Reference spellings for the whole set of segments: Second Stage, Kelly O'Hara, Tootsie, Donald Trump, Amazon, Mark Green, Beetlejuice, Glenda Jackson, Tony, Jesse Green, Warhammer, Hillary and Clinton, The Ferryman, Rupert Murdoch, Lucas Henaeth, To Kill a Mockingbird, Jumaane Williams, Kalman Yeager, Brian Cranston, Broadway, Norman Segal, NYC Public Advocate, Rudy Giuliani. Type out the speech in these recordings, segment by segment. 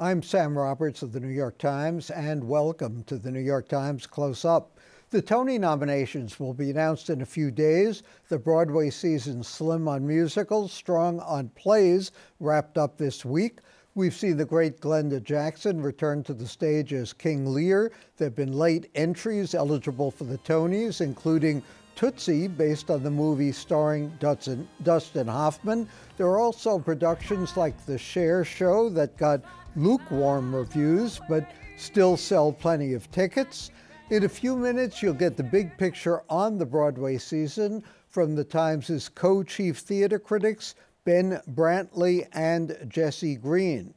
I'm Sam Roberts of The New York Times, and welcome to The New York Times Close Up. The Tony nominations will be announced in a few days. The Broadway season slim on musicals, strong on plays, wrapped up this week. We've seen the great Glenda Jackson return to the stage as King Lear. There have been late entries eligible for the Tonys, including Tootsie, based on the movie starring Dustin Hoffman. There are also productions like The Cher Show that got lukewarm reviews, but still sell plenty of tickets. In a few minutes, you'll get the big picture on the Broadway season from the Times' co-chief theater critics, Ben Brantley and Jesse Green.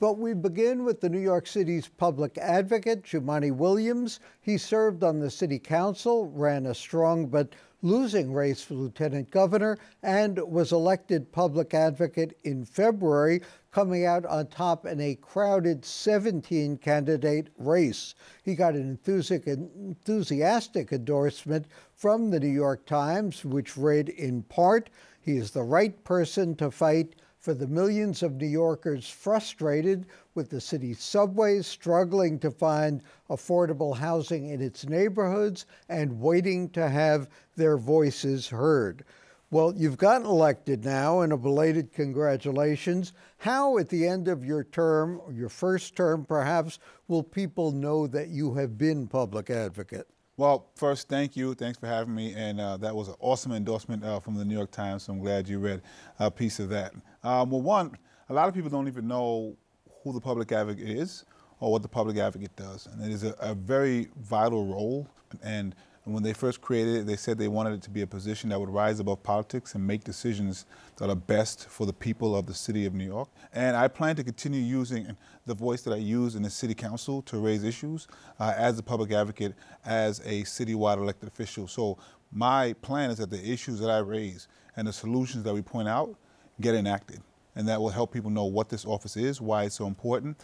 But we begin with the New York City's public advocate, Jumaane Williams. He served on the city council, ran a strong but losing race for lieutenant governor, and was elected public advocate in February, coming out on top in a crowded 17-candidate race. He got an enthusiastic endorsement from the New York Times, which read in part, "He is the right person to fight for the millions of New Yorkers frustrated with the city's subways, struggling to find affordable housing in its neighborhoods, and waiting to have their voices heard." Well, you've gotten elected now, and a belated congratulations. How, at the end of your term, or your first term perhaps, will people know that you have been public advocate? Well, first, thank you. Thanks for having me. And that was an awesome endorsement from the New York Times, so I'm glad you read a piece of that. Well, one, a lot of people don't even know who the public advocate is or what the public advocate does. And it is a very vital role. And when they first created it, they said they wanted it to be a position that would rise above politics and make decisions that are best for the people of the city of New York. And I plan to continue using the voice that I use in the city council to raise issues as a public advocate, as a citywide elected official. So my plan is that the issues that I raise and the solutions that we point out get enacted. And that will help people know what this office is, why it's so important,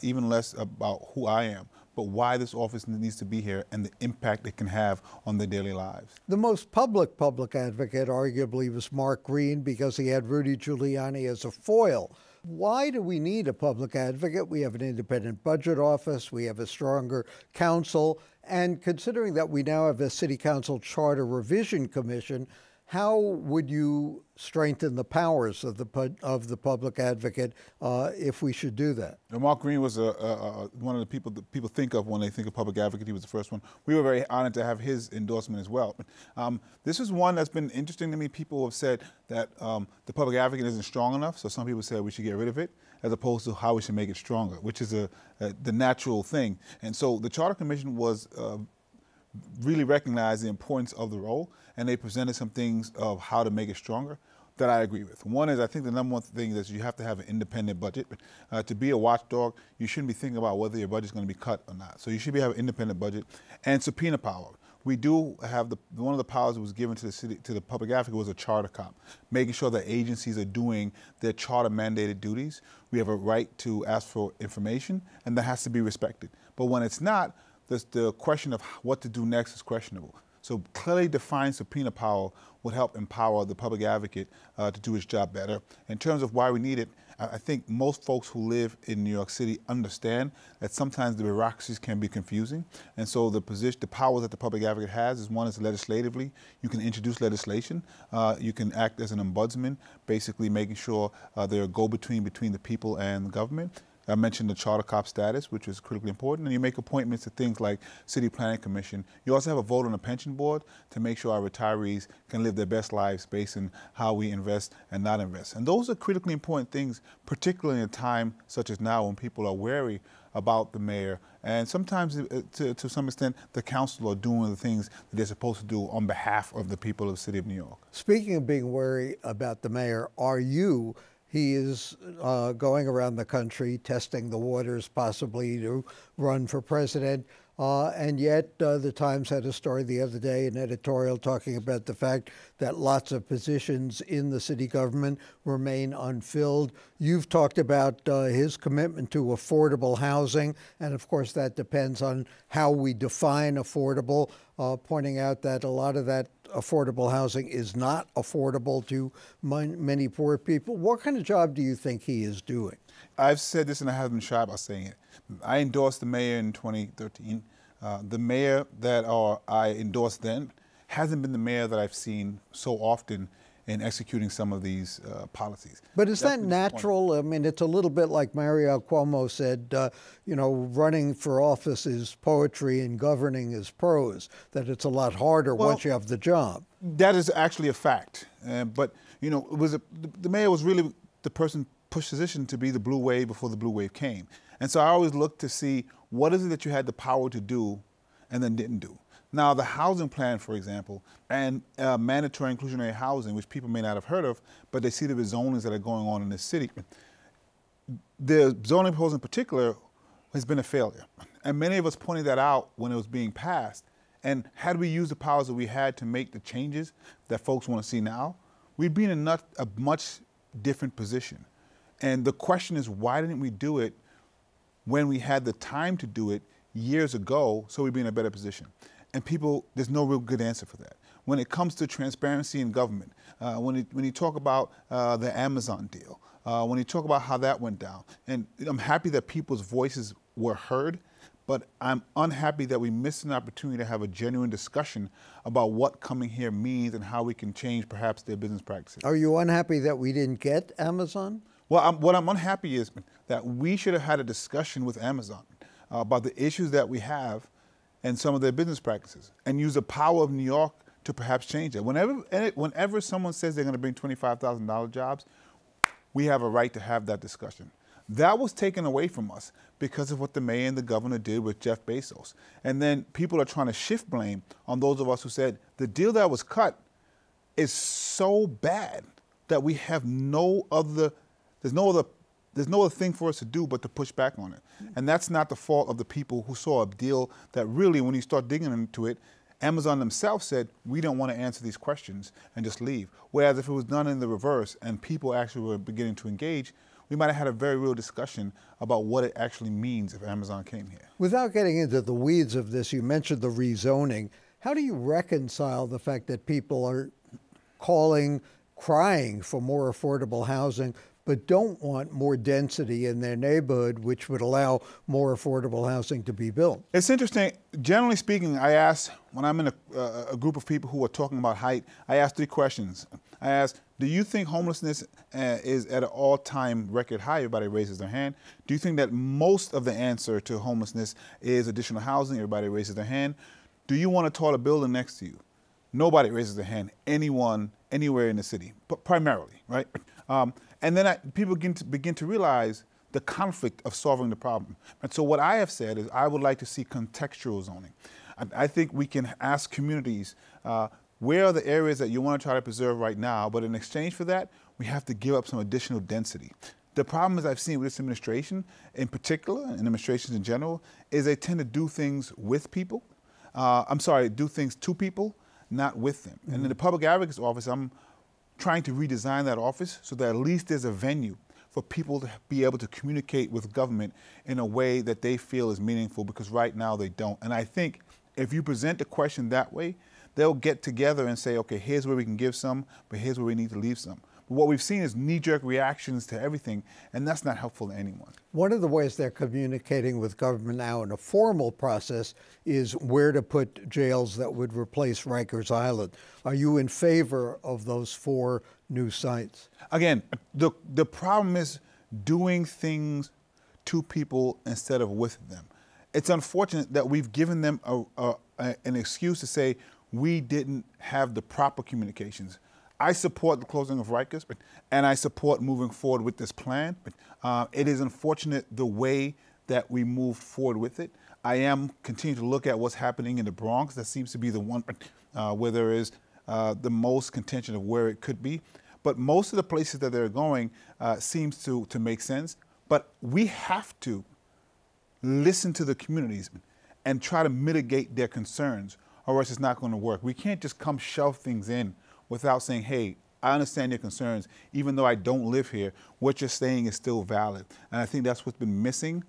even less about who I am, but why this office needs to be here and the impact it can have on their daily lives. The most public advocate, arguably, was Mark Green, because he had Rudy Giuliani as a foil. Why do we need a public advocate? We have an independent budget office, we have a stronger council, and considering that we now have a city council charter revision commission, how would you strengthen the powers of the public advocate if we should do that? And Mark Green was one of the people that people think of when they think of public advocate. He was the first one. We were very honored to have his endorsement as well. This is one that's been interesting to me. People have said that the public advocate isn't strong enough, so some people said we should get rid of it, as opposed to how we should make it stronger, which is the natural thing. And so the Charter Commission was really recognized the importance of the role, and they presented some things of how to make it stronger that I agree with. One is, I think the number one thing is you have to have an independent budget. To be a watchdog, you shouldn't be thinking about whether your budget's going to be cut or not. So you should have an independent budget. And subpoena power. We do have one of the powers that was given to the city, to the public advocate, was a charter cop, making sure that agencies are doing their charter mandated duties. We have a right to ask for information, and that has to be respected. But when it's not, the question of what to do next is questionable. So clearly defined subpoena power would help empower the public advocate to do his job better. In terms of why we need it, I think most folks who live in New York City understand that sometimes the bureaucracies can be confusing. And so the powers that the public advocate has is, one is legislatively. You can introduce legislation. You can act as an ombudsman, basically making sure there are go-between between the people and the government. I mentioned the charter cop status, which is critically important, and you make appointments to things like City Planning Commission. You also have a vote on the pension board to make sure our retirees can live their best lives based on how we invest and not invest. And those are critically important things, particularly in a time such as now when people are wary about the mayor, and sometimes to some extent the council are doing the things that they're supposed to do on behalf of the people of the city of New York. Speaking of being wary about the mayor, are you? He is going around the country testing the waters, possibly to run for president. And yet the Times had a story the other day, an editorial, talking about the fact that lots of positions in the city government remain unfilled. You've talked about his commitment to affordable housing. And of course, that depends on how we define affordable, pointing out that a lot of that affordable housing is not affordable to many poor people. What kind of job do you think he is doing? I've said this and I haven't been shy about saying it. I endorsed the mayor in 2013. The mayor that I endorsed then hasn't been the mayor that I've seen so often in executing some of these policies. But is that natural? I mean, it's a little bit like Mario Cuomo said, you know, running for office is poetry and governing is prose, that it's a lot harder once you have the job. That is actually a fact. But, you know, it was the mayor was really the person positioned to be the blue wave before the blue wave came. And so I always looked to see what is it that you had the power to do and then didn't do. Now, the housing plan, for example, and mandatory inclusionary housing, which people may not have heard of, but they see the rezonings that are going on in this city. The zoning proposal in particular has been a failure. And many of us pointed that out when it was being passed. And had we used the powers that we had to make the changes that folks want to see now, we'd be in a much different position. And the question is, why didn't we do it when we had the time to do it years ago so we'd be in a better position? And people, there's no real good answer for that. When it comes to transparency in government, when you talk about the Amazon deal, when you talk about how that went down, and I'm happy that people's voices were heard, but I'm unhappy that we missed an opportunity to have a genuine discussion about what coming here means and how we can change perhaps their business practices. Are you unhappy that we didn't get Amazon? Well, what I'm unhappy is that we should have had a discussion with Amazon about the issues that we have and some of their business practices, and use the power of New York to perhaps change that. Whenever someone says they're going to bring $25,000 jobs, we have a right to have that discussion. That was taken away from us because of what the mayor and the governor did with Jeff Bezos. And then people are trying to shift blame on those of us who said, the deal that was cut is so bad that we have there's no other thing for us to do but to push back on it. And that's not the fault of the people who saw a deal that really, when you start digging into it, Amazon themselves said, we don't want to answer these questions and just leave. Whereas if it was done in the reverse and people actually were beginning to engage, we might have had a very real discussion about what it actually means if Amazon came here. Without getting into the weeds of this, you mentioned the rezoning. How do you reconcile the fact that people are crying for more affordable housing, but don't want more density in their neighborhood, which would allow more affordable housing to be built? It's interesting. Generally speaking, I ask, when I'm in a group of people who are talking about height, I ask three questions. I ask, do you think homelessness is at an all-time record high? Everybody raises their hand. Do you think that most of the answer to homelessness is additional housing? Everybody raises their hand. Do you want a taller building next to you? Nobody raises their hand. Anyone, anywhere in the city, but primarily, right? And then people begin to realize the conflict of solving the problem. And so what I have said is I would like to see contextual zoning. I think we can ask communities, where are the areas that you want to try to preserve right now, but in exchange for that, we have to give up some additional density. The problem is I've seen with this administration in particular, and administrations in general, is they tend to do things with people. I'm sorry, do things to people, not with them. Mm-hmm. And in the public advocate's office, I'm trying to redesign that office so that at least there's a venue for people to be able to communicate with government in a way that they feel is meaningful, because right now they don't. And I think if you present the question that way, they'll get together and say, okay, here's where we can give some, but here's where we need to leave some. But what we've seen is knee-jerk reactions to everything, and that's not helpful to anyone. One of the ways they're communicating with government now in a formal process is where to put jails that would replace Rikers Island. Are you in favor of those four new sites? Again, the problem is doing things to people instead of with them. It's unfortunate that we've given them an excuse to say we didn't have the proper communications. I support the closing of Rikers, and I support moving forward with this plan. It is unfortunate the way that we moved forward with it. I am continuing to look at what's happening in the Bronx. That seems to be the one where there is the most contention of where it could be. But most of the places that they're going seems to make sense. But we have to listen to the communities and try to mitigate their concerns, or else it's not going to work. We can't just come shove things in without saying, hey, I understand your concerns, even though I don't live here, what you're saying is still valid. And I think that's what's been missing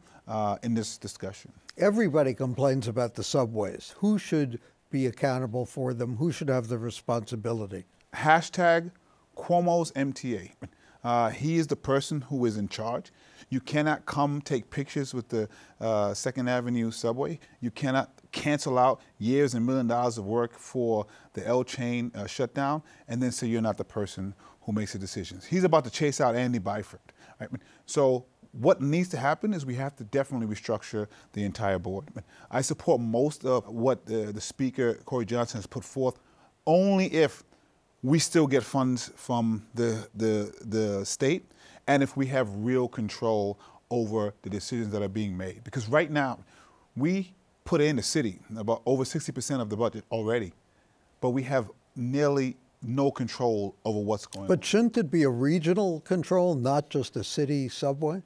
in this discussion. Everybody complains about the subways. Who should be accountable for them? Who should have the responsibility? Hashtag Cuomo's MTA. He is the person who is in charge. You cannot come take pictures with the 2nd Avenue subway. You cannot cancel out years and $1 million of work for the L chain shutdown and then say you're not the person who makes the decisions. He's about to chase out Andy Byford. Right? So what needs to happen is we have to definitely restructure the entire board. I support most of what the Speaker, Corey Johnson, has put forth, only if we still get funds from the state, and if we have real control over the decisions that are being made. Because right now, we put in the city about over 60% of the budget already, but we have nearly no control over what's going on. But shouldn't it be a regional control, not just a city subway?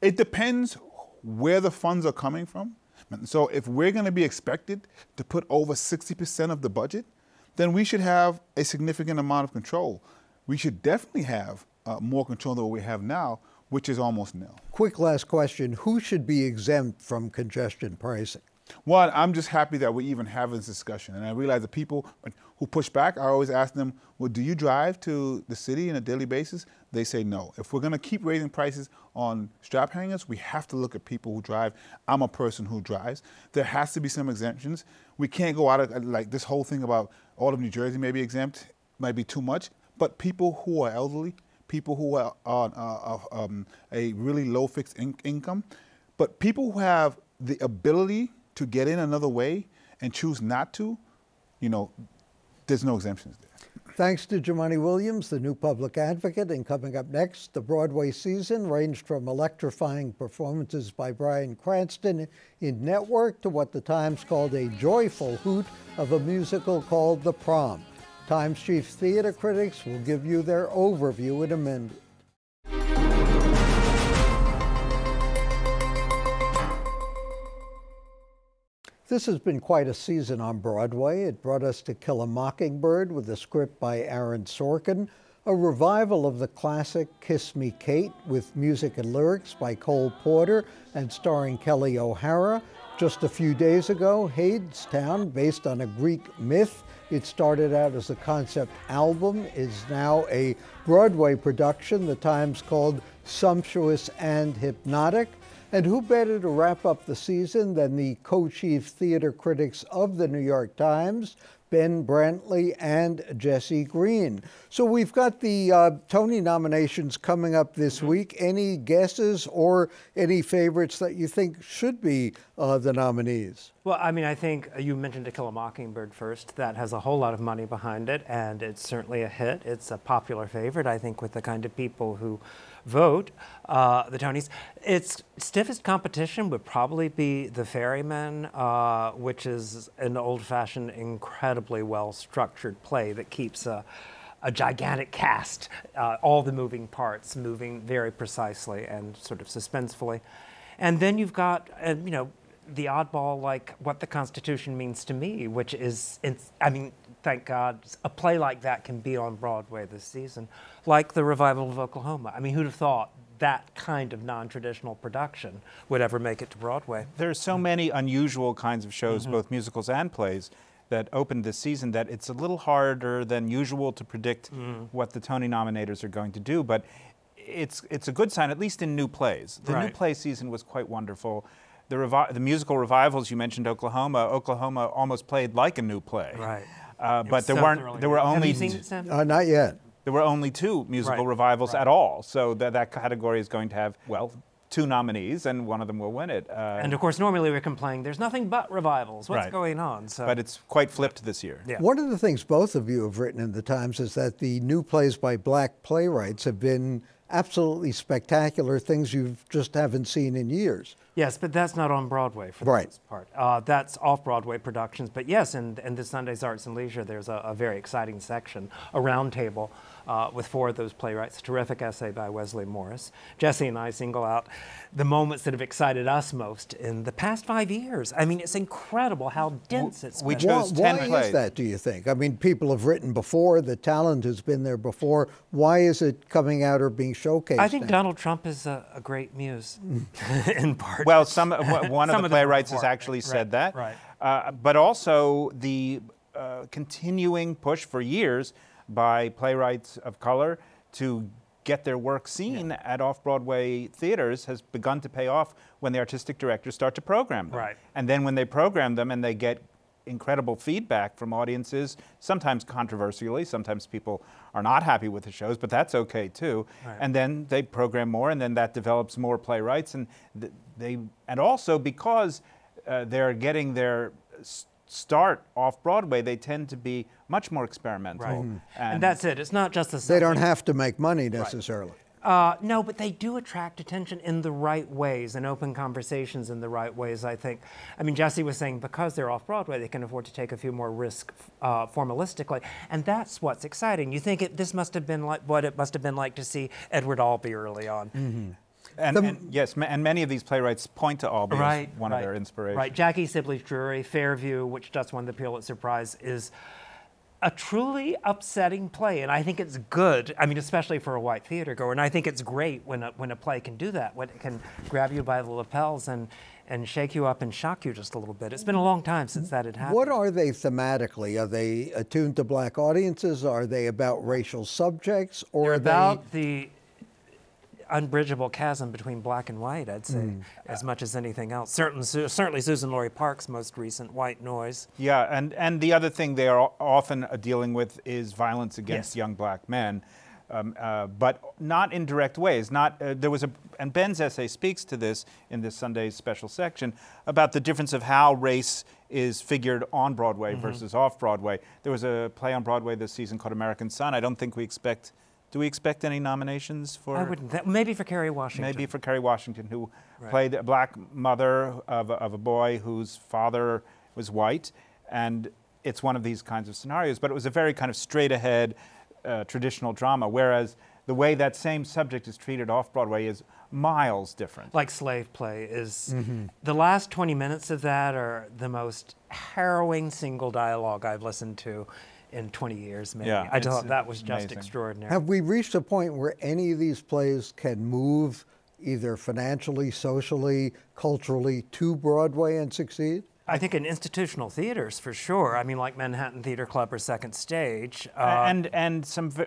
It depends where the funds are coming from. So if we're gonna be expected to put over 60% of the budget, then we should have a significant amount of control. We should definitely have more control than what we have now, which is almost nil. Quick last question, who should be exempt from congestion pricing? Well, I'm just happy that we're even having this discussion. And I realize the people who push back, I always ask them, well, do you drive to the city on a daily basis? They say no. If we're gonna keep raising prices on strap hangers, we have to look at people who drive. I'm a person who drives. There has to be some exemptions. We can't go out of, like this whole thing about all of New Jersey may be exempt, might be too much, but people who are elderly, people who are on a really low fixed income, but people who have the ability to get in another way and choose not to, you know, there's no exemptions there. Thanks to Jumaane Williams, the new public advocate. And coming up next, the Broadway season ranged from electrifying performances by Brian Cranston in Network to what the Times called a joyful hoot of a musical called The Prom. Times chief theater critics will give you their overview in a minute. This has been quite a season on Broadway. It brought us To Kill a Mockingbird with a script by Aaron Sorkin, a revival of the classic Kiss Me Kate with music and lyrics by Cole Porter and starring Kelly O'Hara. Just a few days ago, Hadestown, based on a Greek myth, it started out as a concept album, is now a Broadway production, the Times called sumptuous and hypnotic. And who better to wrap up the season than the co-chief theater critics of The New York Times, Ben Brantley and Jesse Green. So we've got the Tony nominations coming up this week. Any guesses or any favorites that you think should be the nominees? Well, I mean, I think you mentioned To Kill a Mockingbird first. That has a whole lot of money behind it, and it's certainly a hit. It's a popular favorite, I think, with the kind of people who vote, the Tonys. Its stiffest competition would probably be The Ferryman, which is an old-fashioned, incredibly well-structured play that keeps a gigantic cast, all the moving parts moving very precisely and sort of suspensefully. And then you've got, you know, the oddball like What the Constitution Means to Me, which is, I mean, thank God, a play like that can be on Broadway this season, like the revival of Oklahoma. I mean, who'd have thought that kind of non-traditional production would ever make it to Broadway? There are so many unusual kinds of shows, both musicals and plays, that opened this season that it's a little harder than usual to predict what the Tony nominators are going to do, but it's a good sign, at least in new plays. The new play season was quite wonderful. The musical revivals, you mentioned Oklahoma. Oklahoma almost played like a new play. Right. But there were only Have you seen it, Sam? Not yet. There were only 2 musical revivals at all. So that category is going to have, well, 2 nominees, and one of them will win it. And of course, normally we're complaining, there's nothing but revivals. What's going on? So. But it's quite flipped this year. Yeah. One of the things both of you have written in the Times is that the new plays by Black playwrights have been absolutely spectacular, things you just haven't seen in years. Yes, but that's not on Broadway for the most part. That's off-Broadway productions. But yes, and this Sunday's Arts and Leisure, there's a very exciting section, a roundtable with four of those playwrights. A terrific essay by Wesley Morris. Jesse and I single out the moments that have excited us most in the past 5 years. I mean, it's incredible how dense it's been. We chose 10 plays. Why is that, do you think? I mean, people have written before. The talent has been there before. Why is it coming out or being showcased? I think Donald Trump is a great muse, in part. Well, one of the playwrights has actually said that. Right. But also the continuing push for years by playwrights of color to get their work seen at off-Broadway theaters has begun to pay off when the artistic directors start to program them. Right. And then when they program them and they get incredible feedback from audiences, sometimes controversially, sometimes people are not happy with the shows, but that's okay too. Right. And then they program more, and then that develops more playwrights. And also because they're getting their start off-Broadway, they tend to be much more experimental. Right. And that's it. It's not just the same. They don't have to make money necessarily. Right. No, but they do attract attention in the right ways and open conversations in the right ways, I think. I mean, Jesse was saying because they're off-Broadway, they can afford to take a few more risks formalistically. And that's what's exciting. You think this must have been like what it must have been like to see Edward Albee early on. Mm-hmm. And many of these playwrights point to Albee as one of their inspirations. Right, Jackie Sibley's Drury, Fairview, which just won the Pulitzer Prize, is a truly upsetting play, and I think it's good. I mean, especially for a white theater goer, and I think it's great when a play can do that, when it can grab you by the lapels and shake you up and shock you just a little bit. It's been a long time since that had happened. What are they thematically? Are they attuned to black audiences? Are they about racial subjects? Or about the unbridgeable chasm between black and white, I'd say, as much as anything else. Certainly Susan Laurie Park's most recent, White Noise. Yeah, and the other thing they are often dealing with is violence against young black men, but not in direct ways. And Ben's essay speaks to this in this Sunday's special section about the difference of how race is figured on Broadway versus off-Broadway. There was a play on Broadway this season called American Son. I don't think we expect... Do we expect any nominations for? I wouldn't. Maybe for Kerry Washington. Maybe for Kerry Washington, who played a black mother of a boy whose father was white, and it's one of these kinds of scenarios. But it was a very kind of straight-ahead traditional drama, whereas the way that same subject is treated off-Broadway is miles different. Like Slave Play is, the last 20 minutes of that are the most harrowing single dialogue I've listened to in 20 years, maybe. Yeah, I thought that was just extraordinary. Have we reached a point where any of these plays can move either financially, socially, culturally to Broadway and succeed? I think in institutional theaters, for sure. I mean, like Manhattan Theater Club or Second Stage. And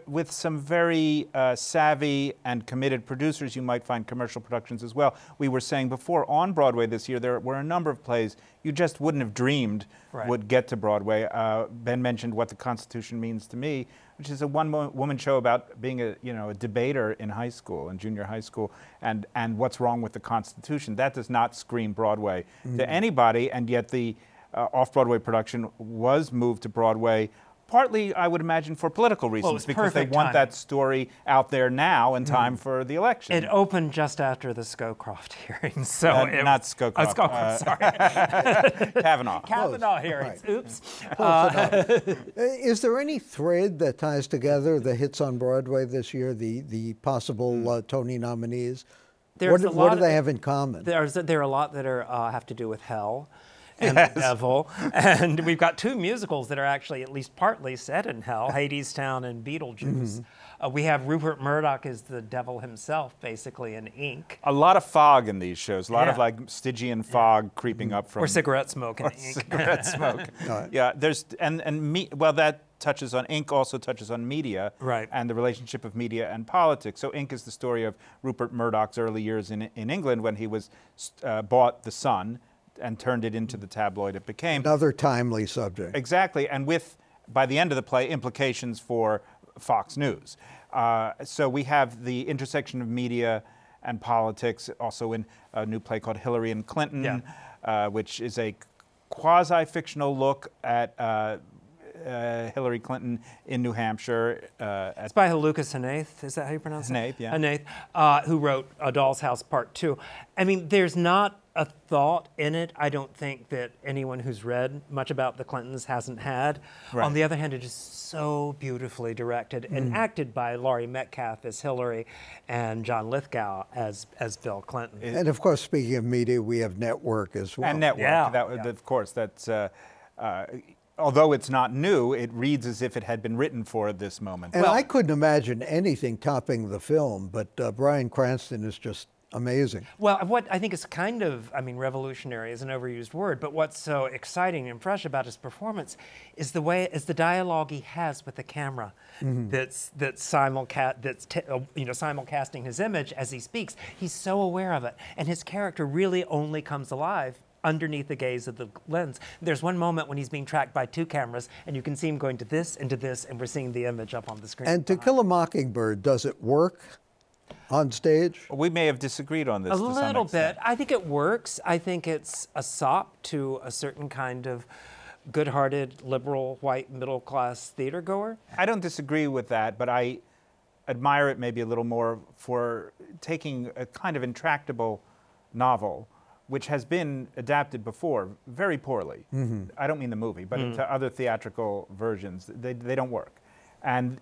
with some very savvy and committed producers, you might find commercial productions as well. We were saying before, on Broadway this year, there were a number of plays you just wouldn't have dreamed would get to Broadway. Ben mentioned What the Constitution Means to Me, which is a one-woman show about being a debater in high school, in junior high school, and what's wrong with the Constitution. That does not scream Broadway to anybody, and yet the off-Broadway production was moved to Broadway, partly, I would imagine, for political reasons, because they want that story out there now in time for the election. It opened just after the Scowcroft hearings, so not Scowcroft. Oh, Scowcroft, sorry. Kavanaugh hearings. Right. Oops. Is there any thread that ties together the hits on Broadway this year, the possible Tony nominees? What do they have in common? There are a lot that have to do with hell. And the devil. And we've got two musicals that are actually at least partly set in hell, Hadestown and Beetlejuice. We have Rupert Murdoch as the devil himself, basically, in Ink. A lot of fog in these shows, a lot of like Stygian fog creeping up from... Or cigarette smoke in Ink. Cigarette smoke. Yeah, there's... Well, that touches on... Ink also touches on media and the relationship of media and politics. So Ink is the story of Rupert Murdoch's early years in England when he was bought the Sun and turned it into the tabloid it became. Another timely subject. Exactly, and with, by the end of the play, implications for Fox News. So we have the intersection of media and politics, also in a new play called Hillary and Clinton, which is a quasi-fictional look at Hillary Clinton in New Hampshire. It's by Lucas Henaeth, is that how you pronounce it? Henaeth, yeah. Henaeth, who wrote A Doll's House Part 2. I mean, there's not a thought in it, I don't think, that anyone who's read much about the Clintons hasn't had. Right. On the other hand, it is so beautifully directed and acted by Laurie Metcalf as Hillary and John Lithgow as Bill Clinton. And of course, speaking of media, we have Network as well. And Network, yeah. That, of course, that's... although it's not new, it reads as if it had been written for this moment. And well, I couldn't imagine anything topping the film, but Brian Cranston is just amazing. Well, what I think is kind of, I mean, revolutionary is an overused word, but what's so exciting and fresh about his performance is the way, is the dialogue he has with the camera that's simulcasting his image as he speaks. He's so aware of it, and his character really only comes alive underneath the gaze of the lens. There's one moment when he's being tracked by two cameras, and you can see him going to this and to this, and we're seeing the image up on the screen. And To Kill a Mockingbird, does it work on stage? We may have disagreed on this a little bit. I think it works. I think it's a sop to a certain kind of good-hearted, liberal, white, middle-class theater goer. I don't disagree with that, but I admire it maybe a little more for taking a kind of intractable novel which has been adapted before very poorly. I don't mean the movie, but into other theatrical versions. They don't work. And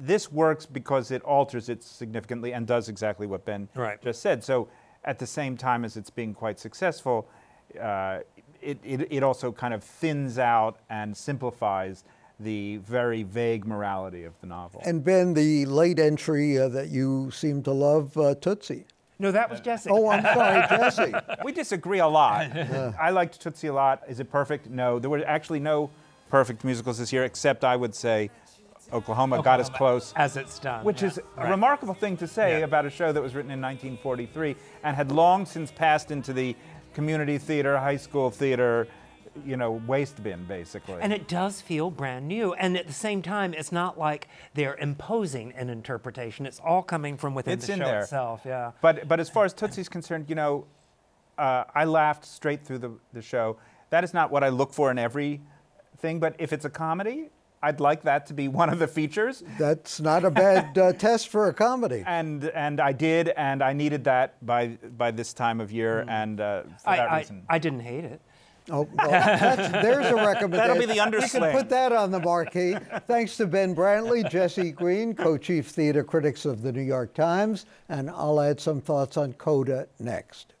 this works because it alters it significantly and does exactly what Ben just said. So at the same time as it's being quite successful, it also kind of thins out and simplifies the very vague morality of the novel. And Ben, the late entry that you seem to love, Tootsie. No, that was Jesse. Oh, I'm sorry, Jesse. We disagree a lot. I liked Tootsie a lot. Is it perfect? No. There were actually no perfect musicals this year, except I would say Oklahoma got us close. As It's Done. Which is a remarkable thing to say about a show that was written in 1943 and had long since passed into the community theater, high school theater, you know, waste bin, basically. And it does feel brand new. And at the same time, it's not like they're imposing an interpretation. It's all coming from within the show itself. Yeah. But as far as Tootsie's concerned, you know, I laughed straight through the show. That is not what I look for in everything, but if it's a comedy, I'd like that to be one of the features. That's not a bad test for a comedy. And I did, and I needed that by this time of year, and for that reason. I didn't hate it. Oh, well, there's a recommendation. That'll be the underslam. You can put that on the marquee. Thanks to Ben Brantley, Jesse Green, co-chief theater critics of The New York Times, and I'll add some thoughts on CODA next.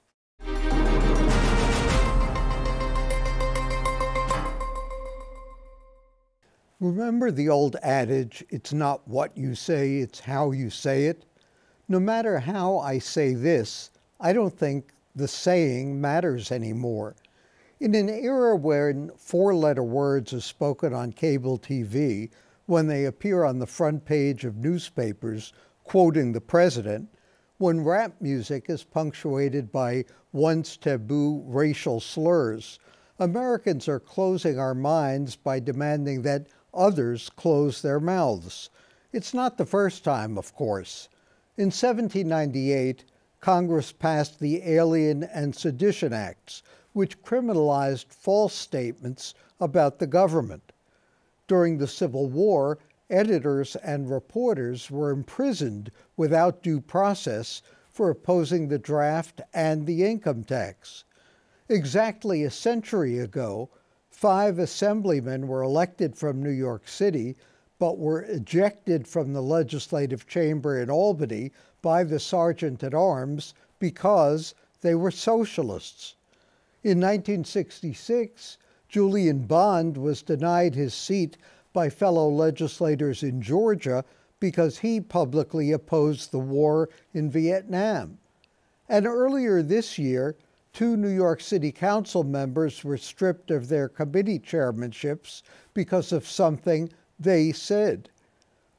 Remember the old adage, it's not what you say, it's how you say it? No matter how I say this, I don't think the saying matters anymore. In an era when four-letter words are spoken on cable TV, when they appear on the front page of newspapers quoting the president, when rap music is punctuated by once taboo racial slurs, Americans are closing our minds by demanding that others close their mouths. It's not the first time, of course. In 1798, Congress passed the Alien and Sedition Acts, which criminalized false statements about the government. During the Civil War, editors and reporters were imprisoned without due process for opposing the draft and the income tax. Exactly a century ago, 5 assemblymen were elected from New York City, but were ejected from the legislative chamber in Albany by the sergeant at arms because they were socialists. In 1966, Julian Bond was denied his seat by fellow legislators in Georgia because he publicly opposed the war in Vietnam. And earlier this year, 2 New York City Council members were stripped of their committee chairmanships because of something they said.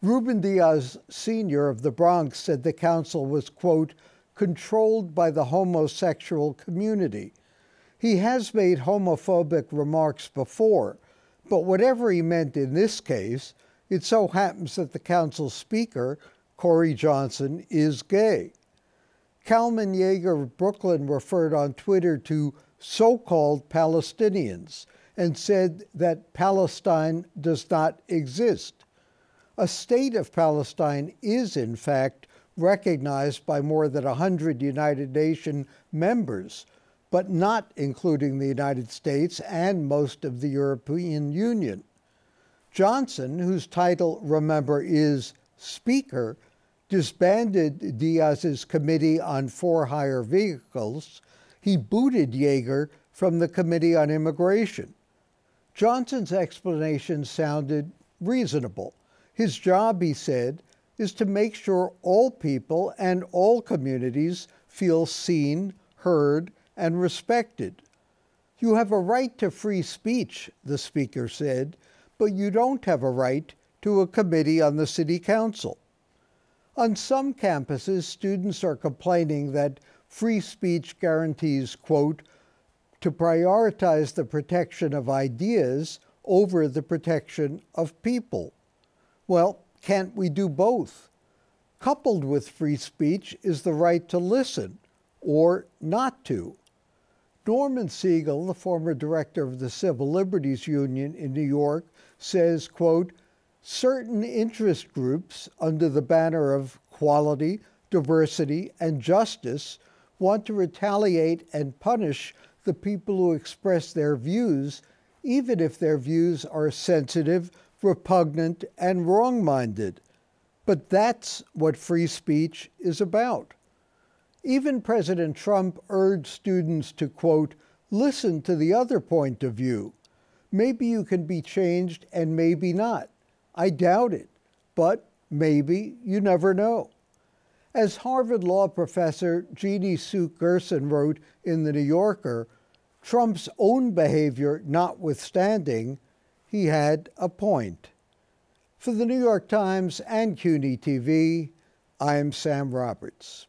Ruben Diaz Sr. of the Bronx said the council was, quote, controlled by the homosexual community. He has made homophobic remarks before, but whatever he meant in this case, it so happens that the council speaker, Corey Johnson, is gay. Kalman Yeager of Brooklyn referred on Twitter to so-called Palestinians and said that Palestine does not exist. A state of Palestine is, in fact, recognized by more than 100 United Nations members, but not including the United States and most of the European Union. Johnson, whose title, remember, is Speaker, disbanded Diaz's Committee on For-Hire Vehicles. He booted Yeager from the Committee on Immigration. Johnson's explanation sounded reasonable. His job, he said, is to make sure all people and all communities feel seen, heard, and respected. You have a right to free speech, the Speaker said, but you don't have a right to a committee on the City Council. On some campuses, students are complaining that free speech guarantees, quote, to prioritize the protection of ideas over the protection of people. Well, can't we do both? Coupled with free speech is the right to listen or not to. Norman Segal, the former director of the Civil Liberties Union in New York, says, quote, certain interest groups under the banner of quality, diversity, and justice want to retaliate and punish the people who express their views, even if their views are sensitive, repugnant, and wrong-minded. But that's what free speech is about. Even President Trump urged students to, quote, listen to the other point of view. Maybe you can be changed and maybe not. I doubt it, but maybe you never know. As Harvard Law professor Jeannie Sue Gerson wrote in The New Yorker, Trump's own behavior notwithstanding, he had a point. For The New York Times and CUNY TV, I'm Sam Roberts.